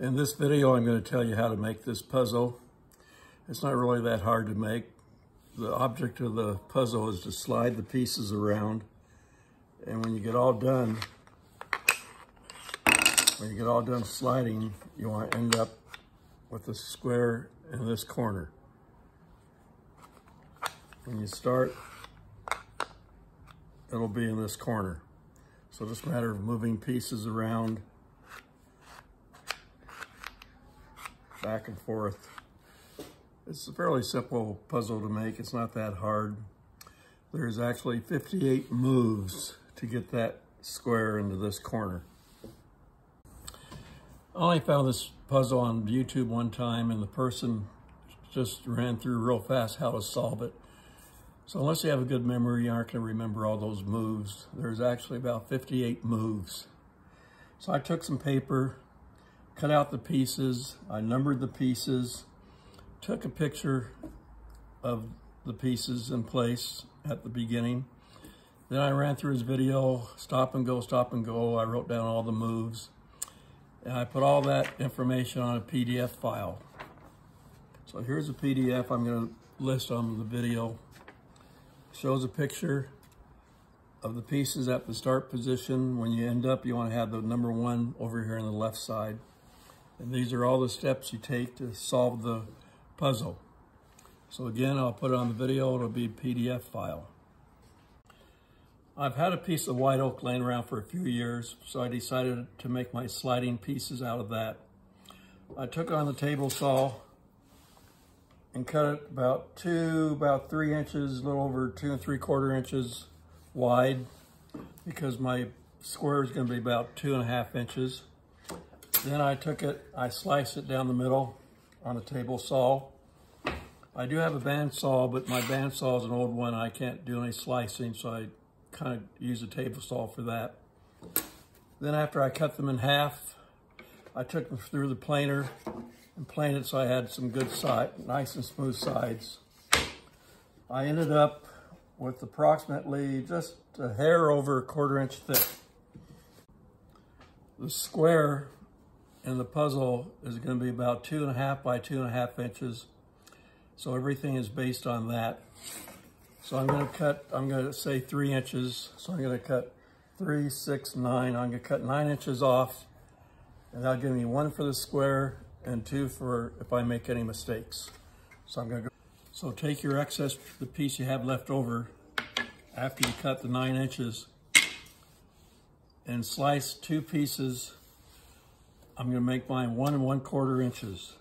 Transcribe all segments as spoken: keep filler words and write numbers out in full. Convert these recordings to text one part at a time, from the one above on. In this video, I'm going to tell you how to make this puzzle. It's not really that hard to make. The object of the puzzle is to slide the pieces around. And when you get all done, when you get all done sliding, you want to end up with a square in this corner. When you start, it'll be in this corner. So just a matter of moving pieces around back and forth. It's a fairly simple puzzle to make. It's not that hard. There's actually fifty-eight moves to get that square into this corner. I only found this puzzle on YouTube one time, and the person just ran through real fast how to solve it. So unless you have a good memory, you aren't going to remember all those moves. There's actually about fifty-eight moves. So I took some paper, cut out the pieces, I numbered the pieces, took a picture of the pieces in place at the beginning. Then I ran through his video, stop and go, stop and go. I wrote down all the moves, and I put all that information on a P D F file. So here's a P D F I'm going to list on the video. It shows a picture of the pieces at the start position. When you end up, you want to have the number one over here on the left side. And these are all the steps you take to solve the puzzle. So again, I'll put it on the video. It'll be a P D F file. I've had a piece of white oak laying around for a few years, so I decided to make my sliding pieces out of that. I took on the table saw and cut it about two, about three inches, a little over two and three quarter inches wide, because my square is going to be about two and a half inches. Then I took it, I sliced it down the middle on a table saw. I do have a bandsaw, but my bandsaw is an old one. I can't do any slicing, so I kind of use a table saw for that. Then after I cut them in half, I took them through the planer and planed it so I had some good side, nice and smooth sides. I ended up with approximately just a hair over a quarter inch thick. The square in the puzzle is going to be about two and a half by two and a half inches. So everything is based on that. So I'm going to cut, I'm going to say three inches. So I'm going to cut three, six, nine. I'm going to cut nine inches off, and that'll give me one for the square and two for if I make any mistakes. So I'm going to go. So take your excess, the piece you have left over after you cut the nine inches, and slice two pieces. I'm going to make mine one and one quarter inches.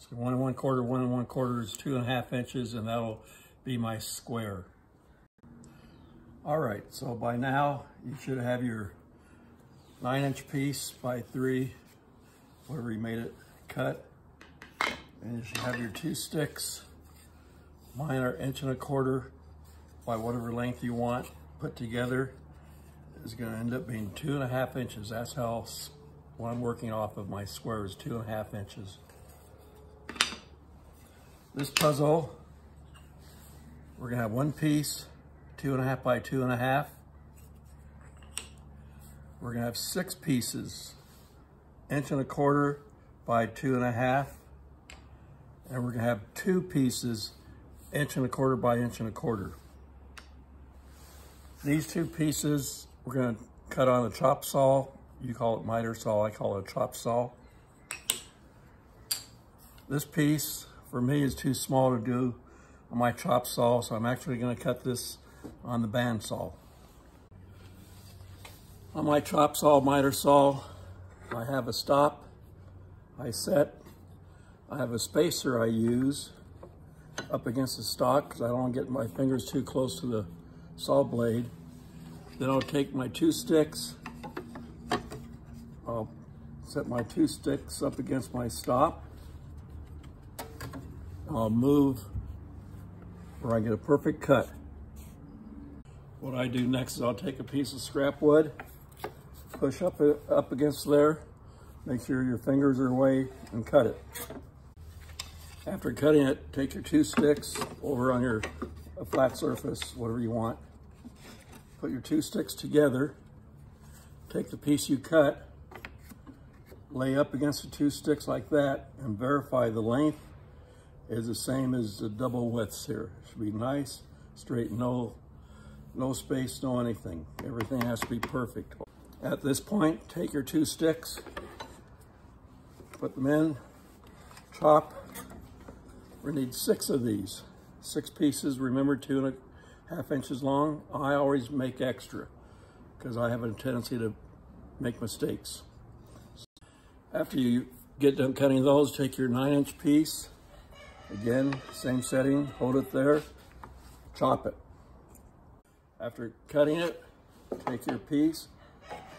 So one and one quarter, one and one quarter is two and a half inches, and that'll be my square. All right, so by now you should have your nine inch piece by three, whatever you made it, cut. And you should have your two sticks. Mine are inch and a quarter by whatever length you want. Put together is going to end up being two and a half inches. That's how what I'm working off of my square is two and a half inches. This puzzle, we're going to have one piece, two and a half by two and a half. We're going to have six pieces, inch and a quarter by two and a half. And we're going to have two pieces, inch and a quarter by inch and a quarter. These two pieces we're going to cut on a chop saw. You call it miter saw, I call it a chop saw. This piece for me is too small to do on my chop saw, so I'm actually going to cut this on the band saw. On my chop saw, miter saw, I have a stop, I set, I have a spacer I use up against the stock because I don't want to get my fingers too close to the saw blade. Then I'll take my two sticks, I'll set my two sticks up against my stop. I'll move where I get a perfect cut. What I do next is I'll take a piece of scrap wood, push up, up against there, make sure your fingers are away, and cut it. After cutting it, take your two sticks over on your a flat surface, whatever you want. Put your two sticks together, take the piece you cut, lay up against the two sticks like that and verify the length is the same as the double widths here. Should be nice, straight, no, no space, no anything. Everything has to be perfect. At this point, take your two sticks, put them in, chop. We need six of these, six pieces. Remember, two and a half inches long. I always make extra because I have a tendency to make mistakes. After you get done cutting those, take your nine inch piece. Again, same setting, hold it there, chop it. After cutting it, take your piece,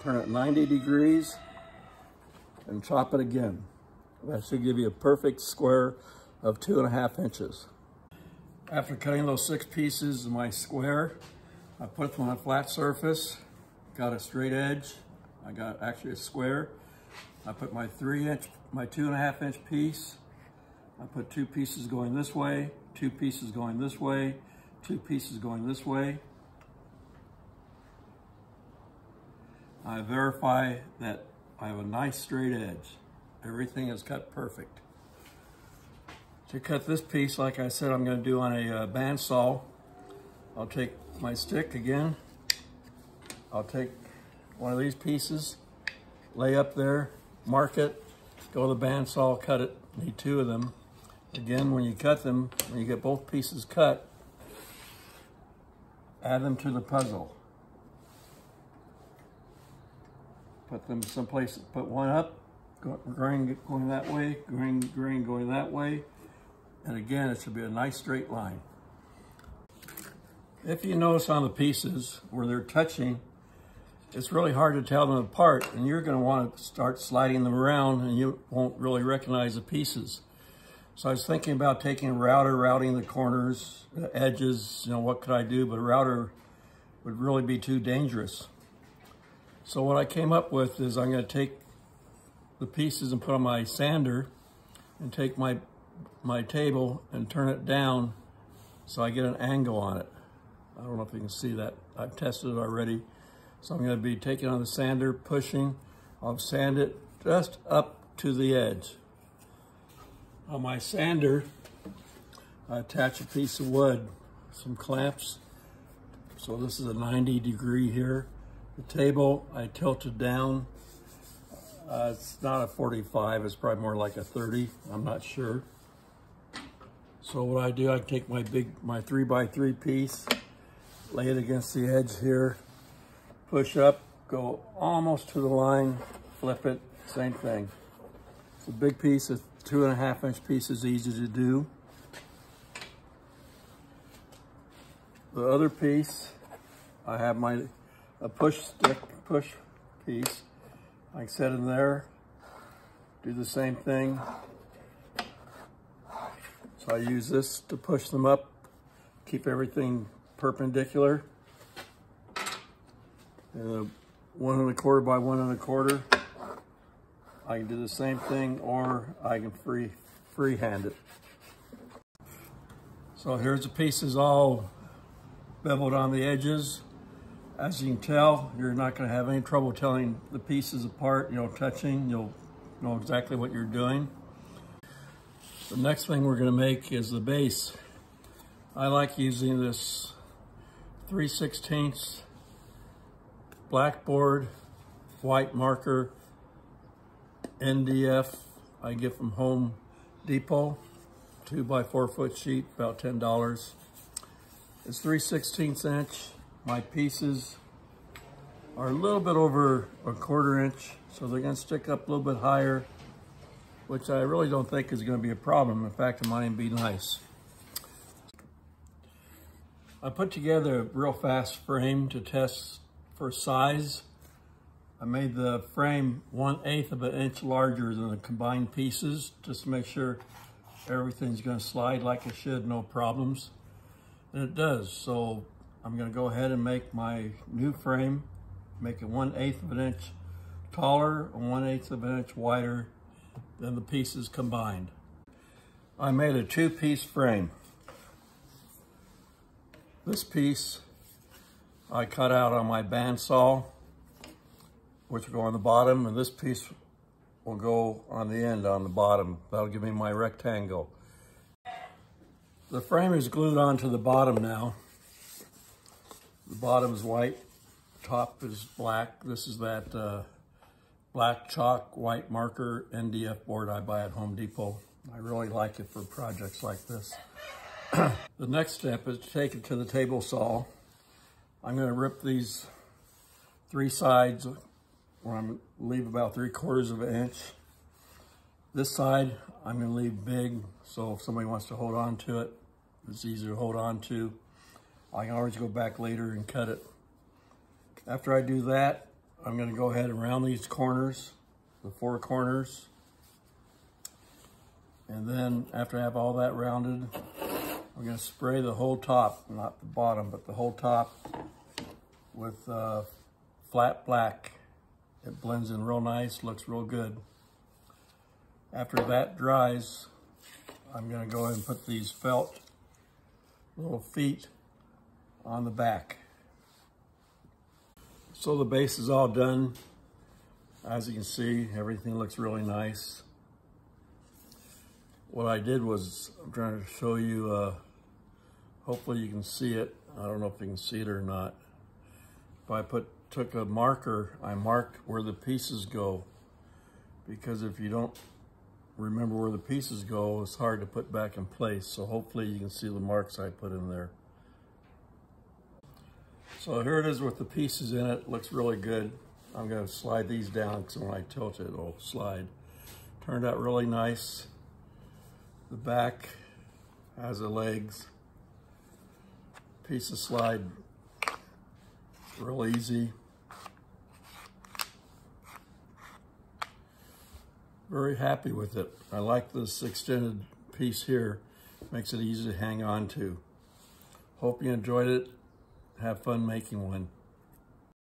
turn it ninety degrees and chop it again. That should give you a perfect square of two and a half inches. After cutting those six pieces of my square, I put them on a flat surface, got a straight edge. I got actually a square. I put my three inch, my two and a half inch piece. I put two pieces going this way, two pieces going this way, two pieces going this way. I verify that I have a nice straight edge. Everything is cut perfect. To cut this piece, like I said, I'm going to do on a uh, bandsaw. I'll take my stick again. I'll take one of these pieces, lay up there, mark it, go to the bandsaw, cut it. Need two of them. Again, when you cut them, when you get both pieces cut, add them to the puzzle. Put them someplace, put one up, going, going that way, going, going, going that way. And again, it should be a nice straight line. If you notice on the pieces where they're touching, it's really hard to tell them apart, and you're going to want to start sliding them around and you won't really recognize the pieces. So I was thinking about taking a router, routing the corners, the edges, you know, what could I do? But a router would really be too dangerous. So what I came up with is I'm going to take the pieces and put on my sander and take my my table and turn it down so I get an angle on it. I don't know if you can see that. I've tested it already. So I'm going to be taking on the sander, pushing. I'll sand it just up to the edge. On my sander, I attach a piece of wood, some clamps. So this is a ninety degree here. The table, I tilted down. Uh, it's not a forty-five, it's probably more like a thirty, I'm not sure. So what I do, I take my big, my three by three piece, lay it against the edge here, push up, go almost to the line, flip it, same thing. It's a big piece, a two and a half inch piece is easy to do. The other piece, I have my a push stick, push piece. Like I said in there, do the same thing. So I use this to push them up, keep everything perpendicular. And one and a quarter by one and a quarter. I can do the same thing, or I can free freehand it. So here's the pieces all beveled on the edges. As you can tell, you're not going to have any trouble telling the pieces apart, you know, touching. You'll know exactly what you're doing. The next thing we're going to make is the base. I like using this three sixteenths blackboard, white marker, N D F I get from Home Depot, two by four foot sheet, about ten dollars. It's three sixteenths inch. My pieces are a little bit over a quarter inch, so they're going to stick up a little bit higher, which I really don't think is going to be a problem. In fact, it might even be nice. I put together a real fast frame to test for size. I made the frame one eighth of an inch larger than the combined pieces, just to make sure everything's going to slide like it should, no problems. And it does. So I'm going to go ahead and make my new frame, make it one eighth of an inch taller and one eighth of an inch wider than the pieces combined. I made a two piece frame. This piece I cut out on my bandsaw, which will go on the bottom, and this piece will go on the end on the bottom. That'll give me my rectangle. The frame is glued onto the bottom now. The bottom's white, top is black. This is that uh, black chalk, white marker N D F board I buy at Home Depot. I really like it for projects like this. The next step is to take it to the table saw. I'm gonna rip these three sides, where I'm leave about three quarters of an inch. This side, I'm gonna leave big, so if somebody wants to hold on to it, it's easy to hold on to. I can always go back later and cut it. After I do that, I'm gonna go ahead and round these corners, the four corners. And then after I have all that rounded, I'm gonna spray the whole top, not the bottom, but the whole top with uh, flat black. It blends in real nice, looks real good. After that dries, I'm gonna go ahead and put these felt little feet on the back. So the base is all done. As you can see, everything looks really nice. What I did was, I'm trying to show you, uh, hopefully you can see it. I don't know if you can see it or not. If I put took a marker, I marked where the pieces go, because if you don't remember where the pieces go, it's hard to put back in place. So hopefully you can see the marks I put in there. So here it is with the pieces in it. It looks really good. I'm gonna slide these down, because when I tilt it, it'll slide. Turned out really nice. The back has the legs, piece of slide, real easy. Very happy with it. I like this extended piece here, makes it easy to hang on to. Hope you enjoyed it. Have fun making one.